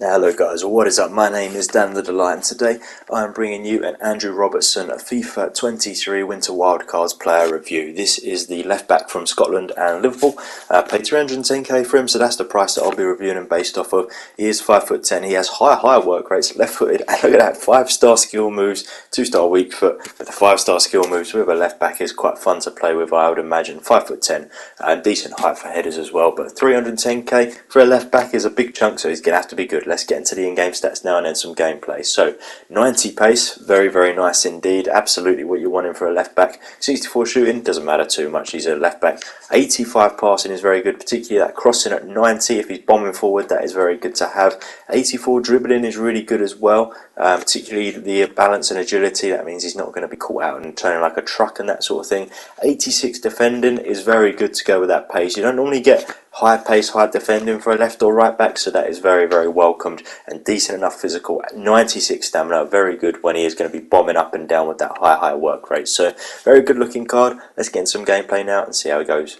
Hello guys, what is up? My name is Dan The Delight and today I am bringing you an Andrew Robertson FIFA 23 Winter Wildcards player review. This is the left back from Scotland and Liverpool. I paid 310k for him, so that's the price that I'll be reviewing him based off of. He is 5'10", he has high work rates, left footed, and look at that, 5-star skill moves, 2-star weak foot, but the 5-star skill moves with a left back is quite fun to play with, I would imagine. 5'10", and decent height for headers as well, but 310k for a left back is a big chunk, so he's going to have to be good. Let's get into the in-game stats now and then some gameplay. So 90 pace, very, very nice indeed. Absolutely what you're wanting for a left back. 64 shooting, doesn't matter too much. He's a left back. 85 passing is very good, particularly that crossing at 90. If he's bombing forward, that is very good to have. 84 dribbling is really good as well, particularly the balance and agility. That means he's not going to be caught out and turning like a truck and that sort of thing. 86 defending is very good to go with that pace. You don't normally get high pace, high defending for a left or right back, so that is very, very welcomed and decent enough physical. 96 stamina, very good when he is going to be bombing up and down with that high work rate. So very good looking card. Let's get in some gameplay now and see how it goes.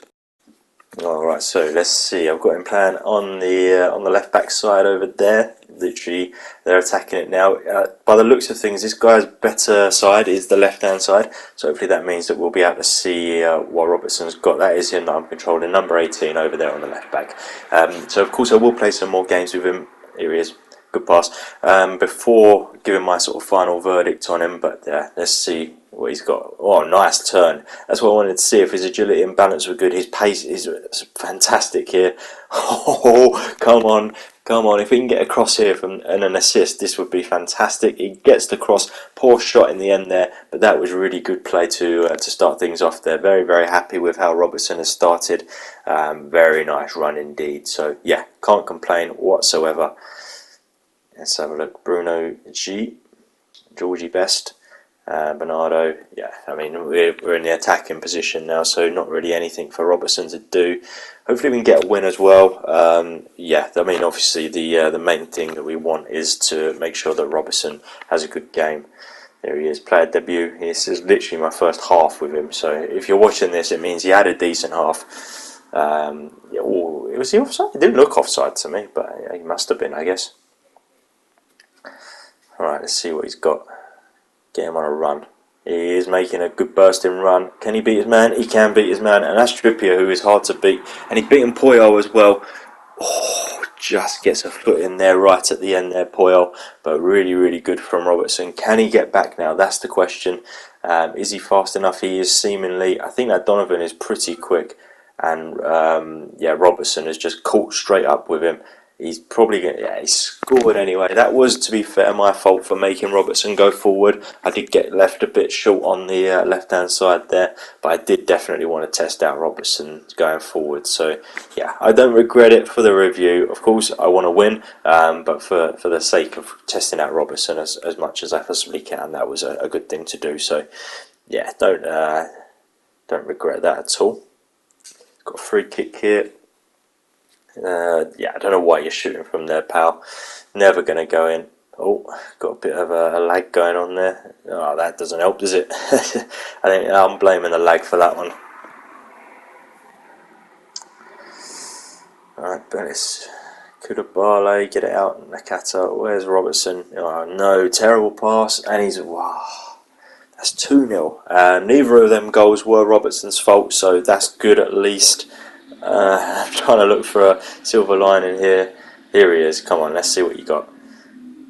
Alright, so let's see. I've got him playing on the left back side over there. Literally, they're attacking it now. By the looks of things, this guy's better side is the left-hand side. So hopefully that means that we'll be able to see what Robertson's got. That is him that I'm controlling, number 18 over there on the left back. So of course I will play some more games with him. Here he is. Good pass. Before giving my sort of final verdict on him, but let's see what he's got. Oh, nice turn. That's what I wanted to see, if his agility and balance were good. His pace is fantastic here. Oh, come on. Come on, if we can get a cross here from and an assist, this would be fantastic. He gets the cross, poor shot in the end there, but that was really good play to start things off there. Very, very happy with how Robertson has started. Very nice run indeed. So, yeah, can't complain whatsoever. Let's have a look. Bruno G, George Best, Bernardo. Yeah, I mean, we're in the attacking position now, so not really anything for Robertson to do. Hopefully we can get a win as well. Yeah, I mean, obviously the main thing that we want is to make sure that Robertson has a good game. There he is, player debut. This is literally my first half with him, so if you're watching this, it means he had a decent half. Yeah, oh, was he offside? It didn't look offside to me, but he must have been, I guess. All right, let's see what he's got. Get him on a run. He is making a good bursting run. Can he beat his man? He can beat his man. And that's Trippier, who is hard to beat. And he's beaten Puyol as well. Oh, just gets a foot in there right at the end there, Puyol. But really, really good from Robertson. Can he get back now? That's the question. Is he fast enough? He is seemingly. I think that Donovan is pretty quick. And, yeah, Robertson is just caught straight up with him. He's probably going to, yeah, he scored anyway. That was, to be fair, my fault for making Robertson go forward. I did get left a bit short on the left-hand side there, but I did definitely want to test out Robertson going forward. So, yeah, I don't regret it for the review. Of course, I want to win, but for the sake of testing out Robertson as much as I possibly can, that was a good thing to do. So, yeah, don't regret that at all. Got a free kick here. Yeah, I don't know why you're shooting from there, pal. Never going to go in. Oh, got a bit of a lag going on there. Oh, that doesn't help, does it? I think I'm blaming the lag for that one. Alright, Bellis. Koulibaly, get it out. Nakata, where's Robertson? Oh, no, terrible pass. And he's... wow. That's 2-0. Neither of them goals were Robertson's fault, so that's good at least. I'm trying to look for a silver lining here. Here he is. Come on, let's see what you got.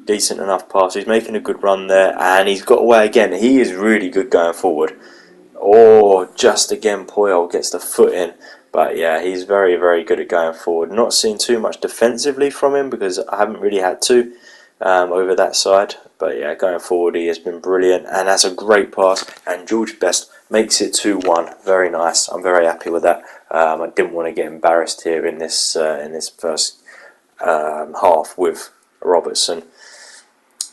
Decent enough pass. He's making a good run there, and he's got away again. He is really good going forward. Oh, just again, Puyol gets the foot in. But yeah, he's very, very good at going forward. Not seen too much defensively from him because I haven't really had to over that side. But yeah, going forward, he has been brilliant, and that's a great pass. And George Best makes it 2-1. Very nice. I'm very happy with that. I didn't want to get embarrassed here in this first half with Robertson.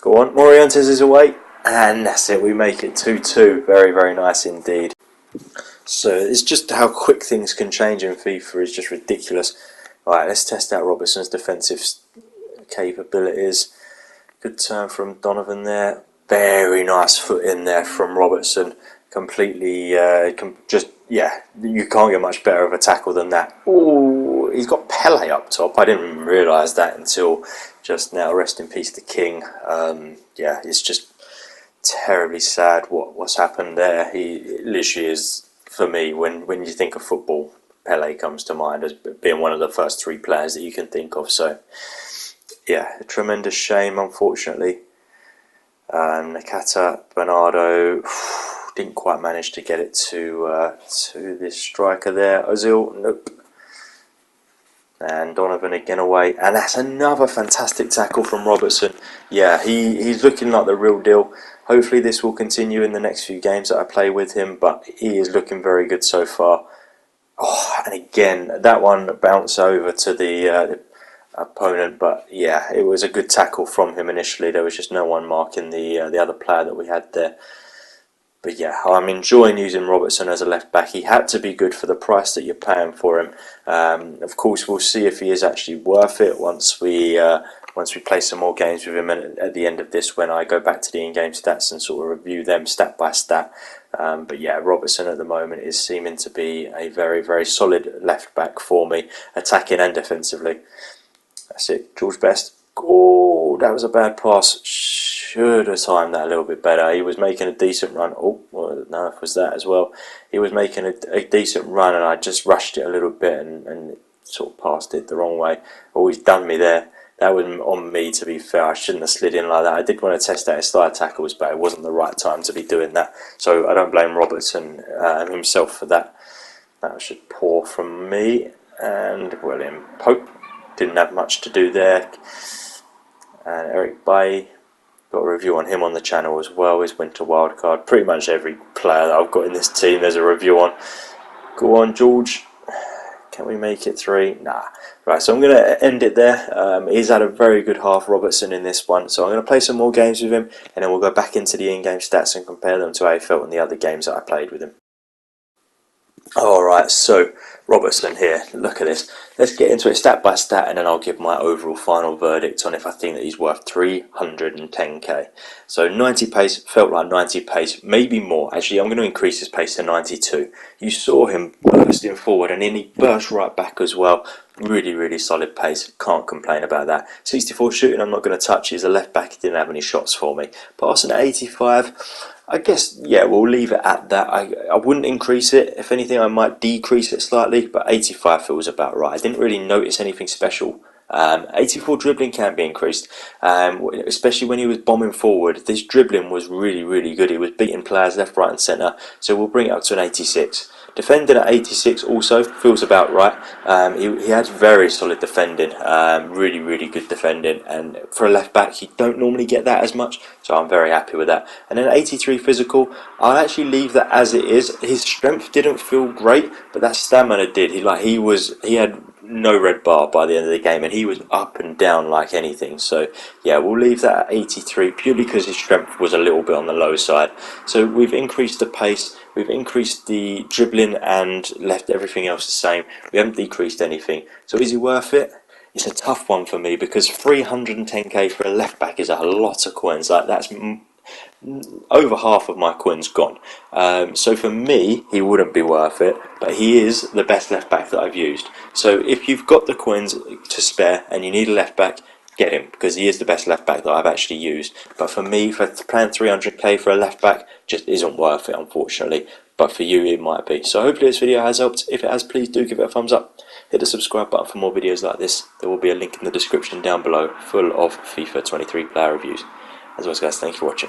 Go on, Morientes is away, and that's it. We make it 2-2. Very, very nice indeed. So it's just how quick things can change in FIFA is just ridiculous. All right, let's test out Robertson's defensive capabilities. Good turn from Donovan there. Very nice foot in there from Robertson. Completely, just yeah. You can't get much better of a tackle than that. Oh, he's got Pelé up top. I didn't realise that until just now. Rest in peace, the King. Yeah, it's just terribly sad what's happened there. He literally is, for me, when you think of football, Pelé comes to mind as being one of the first three players that you can think of. So, yeah, a tremendous shame, unfortunately. Nakata, Bernardo, didn't quite manage to get it to this striker there. Ozil, nope. And Donovan again away. And that's another fantastic tackle from Robertson. Yeah, he's looking like the real deal. Hopefully this will continue in the next few games that I play with him, but he is looking very good so far. Oh, and again, that one bounced over to the opponent, but yeah, it was a good tackle from him initially. There was just no one marking the other player that we had there. But yeah, I'm enjoying using Robertson as a left back. He had to be good for the price that you're paying for him. Of course, we'll see if he is actually worth it once we play some more games with him. And at the end of this, when I go back to the in-game stats and sort of review them stat by stat. But yeah, Robertson at the moment is seeming to be a very, very solid left back for me, attacking and defensively. That's it, George Best. Oh, that was a bad pass. Should have timed that a little bit better. He was making a decent run. Oh, no, it was that as well. He was making a decent run, and I just rushed it a little bit and sort of passed it the wrong way. Always done me there. That was on me, to be fair. I shouldn't have slid in like that. I did want to test out his side tackles, but it wasn't the right time to be doing that. So I don't blame Robertson and himself for that. That was just poor from me. And William Pope didn't have much to do there. And Eric Bailly. Got a review on him on the channel as well, his Winter Wildcard. Pretty much every player that I've got in this team, there's a review on. Go on, George. Can we make it three? Nah. Right, so I'm going to end it there. He's had a very good half, Robertson, in this one. So I'm going to play some more games with him, and then we'll go back into the in-game stats and compare them to how he felt in the other games that I played with him. Alright, so Robertson here, look at this. Let's get into it stat by stat, and then I'll give my overall final verdict on if I think that he's worth 310k. So 90 pace, felt like 90 pace, maybe more. Actually, I'm going to increase his pace to 92. You saw him bursting forward, and then he burst right back as well. Really, really solid pace. Can't complain about that. 64 shooting, I'm not going to touch. He's a left back, he didn't have any shots for me. Passing at 85, I guess, yeah, we'll leave it at that. I wouldn't increase it. If anything, I might decrease it slightly, but 85 feels about right. I didn't really notice anything special. 84 dribbling can be increased, especially when he was bombing forward. This dribbling was really, really good. He was beating players left, right and centre, so we'll bring it up to an 86. Defending at 86 also feels about right. He had very solid defending, really, really good defending, and for a left back you don't normally get that as much, so I'm very happy with that. And then 83 physical, I'll actually leave that as it is. His strength didn't feel great, but that stamina did. He had no red bar by the end of the game, and he was up and down like anything. So yeah, we'll leave that at 83 purely because his strength was a little bit on the low side. So we've increased the pace, we've increased the dribbling and left everything else the same. We haven't decreased anything. So is he worth it? It's a tough one for me because 310k for a left back is a lot of coins. Like, that's over half of my coins gone. So for me, he wouldn't be worth it, but he is the best left back that I've used. So if you've got the coins to spare and you need a left back, get him, because he is the best left back that I've actually used. But for me, for playing 300k for a left back, just isn't worth it, unfortunately. But for you, it might be. So hopefully this video has helped. If it has, please do give it a thumbs up. Hit the subscribe button for more videos like this. There will be a link in the description down below, full of FIFA 23 player reviews. As always, guys, thank you for watching.